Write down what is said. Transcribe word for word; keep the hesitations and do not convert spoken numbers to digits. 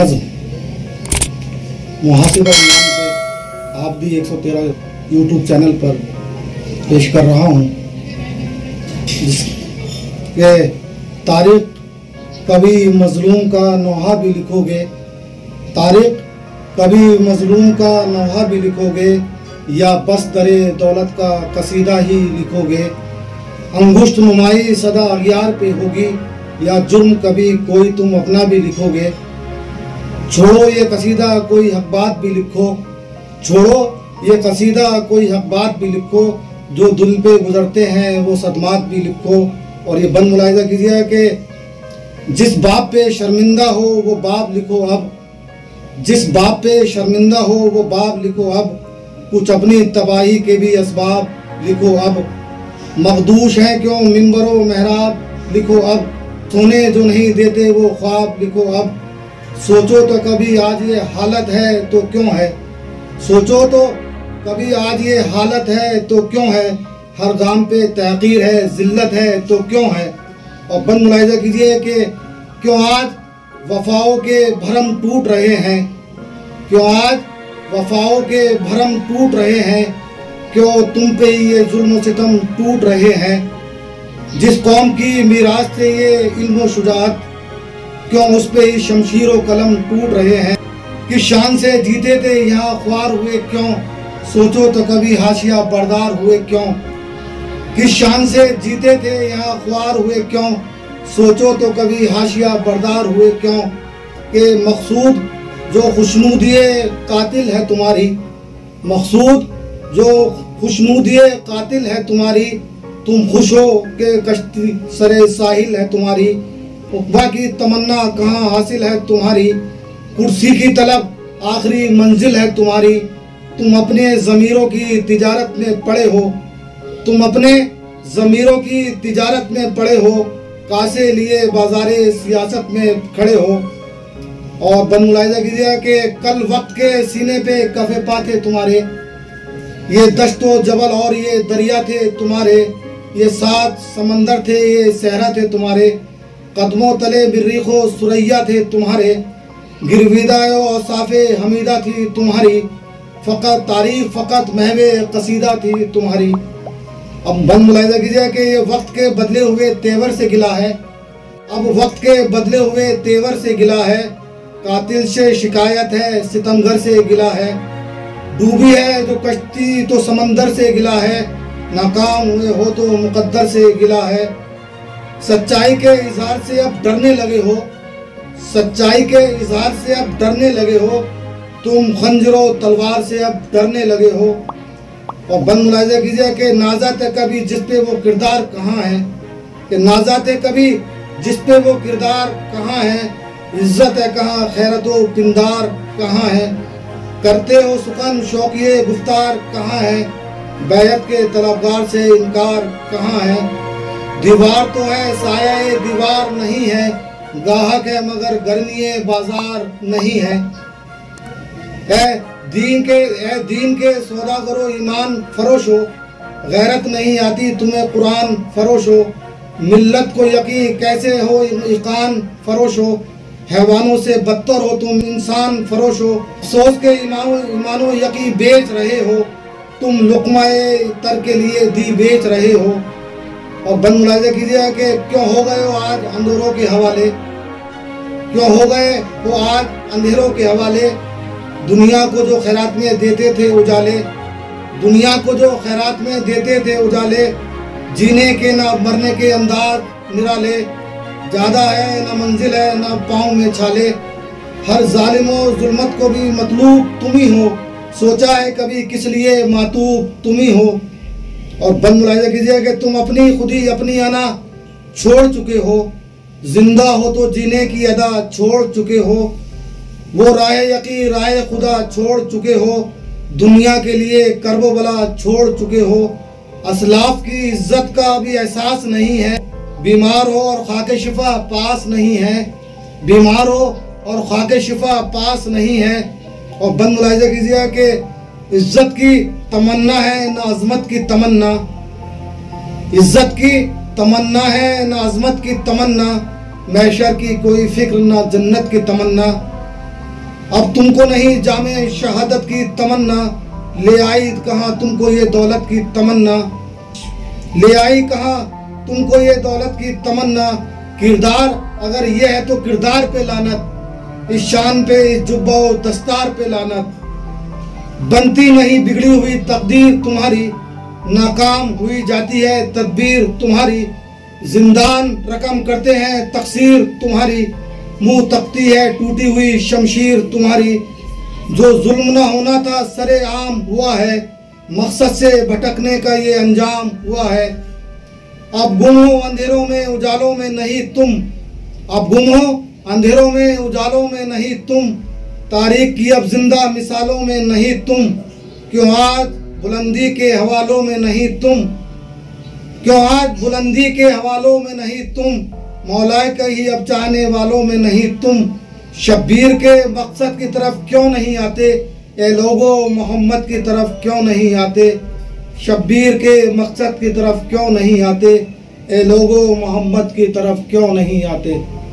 नाज़िम, मुहासिबा के नाम से आप भी एक सौ तेरह यूट्यूब चैनल पर पेश कर रहा हूँ, जिसके तारीख कभी मजलूम का नोहा भी लिखोगे, तारीख कभी मजलूम का नोहा भी लिखोगे या बस दरे दौलत का कसीदा ही लिखोगे। अंगुश्त नुमाई सदा अगियार पे होगी या जुर्म कभी कोई तुम अपना भी लिखोगे। छोड़ो ये कसीदा कोई हक बात भी लिखो, छोड़ो ये कसीदा कोई हक बात भी लिखो, जो दिल पे गुजरते हैं वो सदमात भी लिखो। और ये बंद मुलाहिजा कीजिएगा कि जिस बाप पे शर्मिंदा हो वो बाप लिखो अब, जिस बाप पे शर्मिंदा हो वो बाप लिखो अब, कुछ अपनी तबाही के भी असबाब लिखो अब। मखदूश है क्यों मिंबरो मेहराब लिखो अब, सोने जो नहीं देते वो ख्वाब लिखो अब। सोचो तो कभी आज ये हालत है तो क्यों है, सोचो तो कभी आज ये हालत है तो क्यों है, हर दाम पे तहकीर है जिल्लत है तो क्यों है। और बंद मुलाहिजा कीजिए कि क्यों आज वफाओं के भरम टूट रहे हैं, क्यों आज वफाओं के भरम टूट रहे हैं, क्यों तुम पे ये जुल्म सितम टूट रहे हैं। जिस कौम की मीरात से ये इल्म शुजाअत, क्यों उस पे ये शमशीर व कलम टूट रहे हैं। किस शान से जीते थे यहाँ ख्वार हुए क्यों, सोचो तो कभी हाशिया बरदार हुए क्यों। किस शान से जीते थे यहाँ ख्वार हुए क्यों, सोचो तो कभी हाशिया बरदार हुए क्यों। के मकसूद जो खुशनुदिए कातिल है तुम्हारी, मकसूद जो खुशनुदिए कातिल है तुम्हारी, तुम खुश हो के कश्ती सरे साहिल है तुम्हारी। उकबा की तमन्ना कहाँ हासिल है तुम्हारी, कुर्सी की तलब आखिरी मंजिल है तुम्हारी। तुम अपने ज़मीरों की तिजारत में पड़े हो, तुम अपने ज़मीरों की तिजारत में पड़े हो, कासे लिए बाज़ारे सियासत में खड़े हो। और बन मुलाहिजा कीजिएगा कि कल वक्त के सीने पे कफे पाते तुम्हारे, ये दश्तो जबल और ये दरिया थे तुम्हारे, ये सात समंदर थे ये सहरा थे तुम्हारे, कदमों तले बिर्रीखो सुरैया थे तुम्हारे, गिरविदायो और साफे हमीदा थी तुम्हारी, फ़कत तारीफ फ़कत महवे कसीदा थी तुम्हारी। अब बन मुलाहिजा कीजिएगा कि ये वक्त के बदले हुए तेवर से गिला है, अब वक्त के बदले हुए तेवर से गिला है, कातिल से शिकायत है सितमगर से गिला है, डूबी है तो कश्ती तो समंदर से गिला है, नाकाम हुए हो तो मुकद्दर से गिला है। सच्चाई के इजहार से अब डरने लगे हो, सच्चाई के इजहार से अब डरने लगे हो, तुम खंजरों तलवार से अब डरने लगे हो। और बंद मुलाहिजा कीजिए कि नाज़ात कभी जिस पे वो किरदार कहाँ है, कि नाज़ात कभी जिस पे वो किरदार कहाँ है, इज्जत है कहाँ खैरत व पिंदार कहाँ है, करते हो सुखन शौकिए गुफ्तार कहाँ है, बैत के तलबगार से इनकार कहाँ है। दीवार तो है साया दीवार नहीं है, गाहक है मगर गर्मी बाजार नहीं है। ऐ दीन के ऐ दीन के सौदा करो ईमान फरोश हो, गैरत नहीं आती तुम्हें कुरान फरोश हो, मिल्लत को यकीन कैसे हो इकान फरोश हो, हैवानों से बदतर हो तुम इंसान फरोश हो। अफसोस के ईमानो ईमानो यकी बेच रहे हो, तुम लुकमाए तर के लिए दी बेच रहे हो। और बंद मुलाहिजा कीजिएगा कि क्यों हो गए हो आज अंधेरों के हवाले, क्यों हो गए हो आज अंधेरों के हवाले। दुनिया को जो खैरात में देते थे उजाले, दुनिया को जो खैरात में देते थे उजाले, जीने के ना मरने के अंदाज निराले, ज़्यादा है ना मंजिल है ना पाँव में छाले, हर जालिमो जुल्मत को भी मतलूब तुम ही हो, सोचा है कभी किस लिए मातूब तुम ही हो। और बंद मुलाहिजा कीजिए कि तुम अपनी खुद ही अपनी अना छोड़ चुके हो, जिंदा हो तो जीने की अदा छोड़ चुके हो, वो राह यकी राह खुदा छोड़ चुके हो, दुनिया के लिए कर्बो बला छोड़ चुके हो। असलाफ की इज्जत का भी एहसास नहीं है, बीमार हो और ख्वाके शिफा पास नहीं है, बीमार हो और ख्वाके शिफा पास नहीं है। और बंद मुलाहिजा कीजिएगा कि इज्जत की तमन्ना है ना अजमत की तमन्ना, इज्जत की तमन्ना है ना अजमत की तमन्ना, मैशर की कोई फिक्र ना जन्नत की तमन्ना, अब तुमको नहीं जामे शहादत की तमन्ना, ले आई कहाँ तुमको ये दौलत की तमन्ना, ले आई कहाँ तुमको ये दौलत की तमन्ना। किरदार अगर ये है तो किरदार पे लानत, इस शान पे, इस जुब्बा और दस्तार पे लानत। बनती नहीं बिगड़ी हुई तकदीर तुम्हारी, नाकाम हुई जाती है तदबीर तुम्हारी। जिंदान रकम करते हैं तकसीर तुम्हारी, मुँह तकती है टूटी हुई शमशीर तुम्हारी। जो जुल्म न होना था सरे आम हुआ है, मकसद से भटकने का ये अंजाम हुआ है। अब गुम हो अंधेरों में उजालों में नहीं तुम, अब गुम हो अंधेरों में उजालों में नहीं तुम, तारीख की अब जिंदा मिसालों में नहीं तुम। क्यों आज बुलंदी के हवालों में नहीं तुम, क्यों आज बुलंदी के हवालों में नहीं तुम, मौलाए के ही अब चाहने वालों में नहीं तुम। शब्बीर के मकसद की तरफ क्यों नहीं आते, ए लोगो मोहम्मद की तरफ क्यों नहीं आते। शब्बीर के मकसद की तरफ क्यों नहीं आते, ए लोगो मोहम्मद की तरफ क्यों नहीं आते।